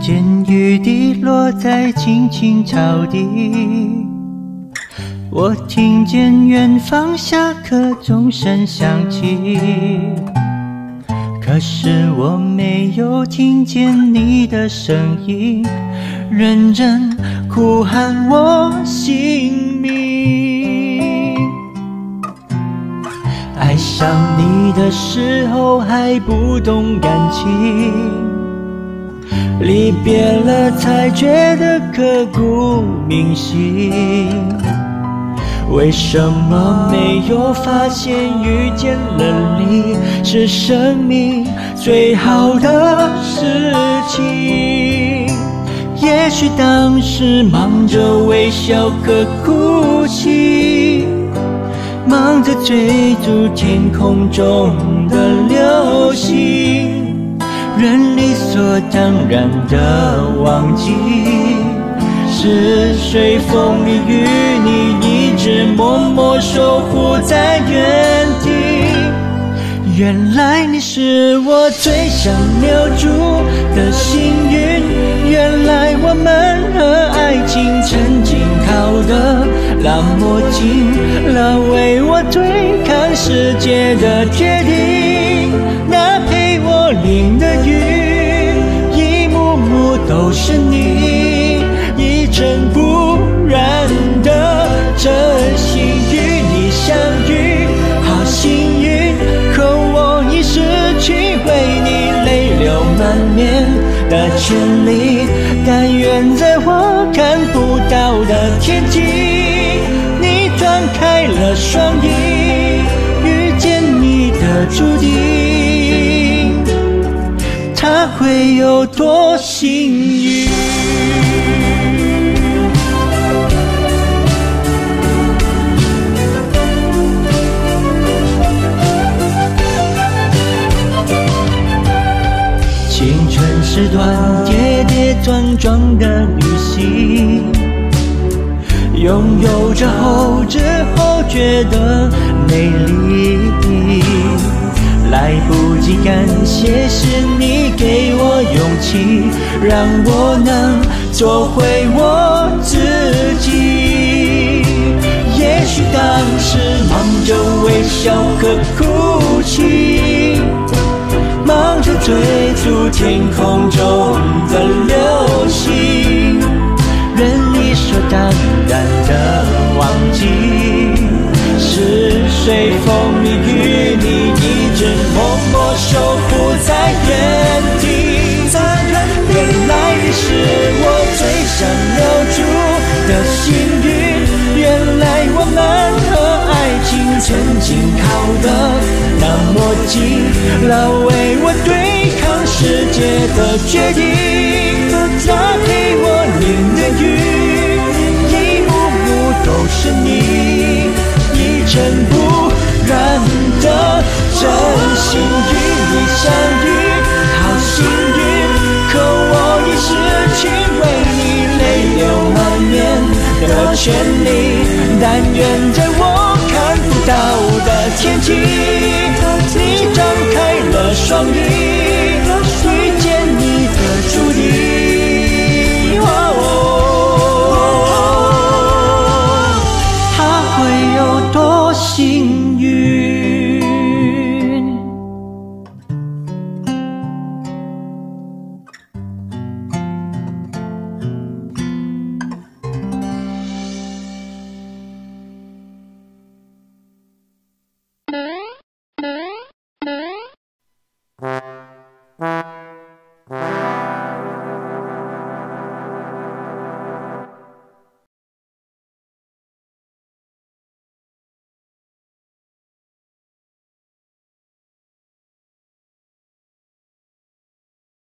阵阵雨滴落在青青草地，我听见远方下课钟声响起，可是我没有听见你的声音，认真呼喊我姓名。爱上你的时候还不懂感情，离别了才觉得刻骨铭心。为什么没有发现遇见了你是生命最好的事情？也许当时忙着微笑和哭泣，忙着追逐天空中的流星，人理所当然的忘记，是谁风里雨里一直默默守护在原地。原来你是我最想留住的幸运，原来我们和爱情曾经靠得那么近，那为我对抗世界的决定，那陪我淋的雨，一幕幕都是你，一尘不染的真心。与你相遇好幸运，可我已失去为你泪流满面的权利，但愿在我看不到的天际，你张开了双翼，遇见你的注定，它会有多幸运？青春是段跌跌撞撞的旅行，拥有着后知后觉的美丽。来不及感谢，是你给我勇气，让我能做回我自己。也许当时忙着微笑和哭泣，忙着追逐天空中的流星，人理所当然的忘记，是谁风里雨里一直默默守护在原地。原来你是我最想留住的幸运，原来我们和爱情曾经靠得那么近，那为我对抗世界的决定，那陪我淋的雨，一幕幕都是你，一尘不染的真心。与你相遇好幸运，可我已失去为你泪流满面的权利，但愿在我看不到的天际，你张开了双翼，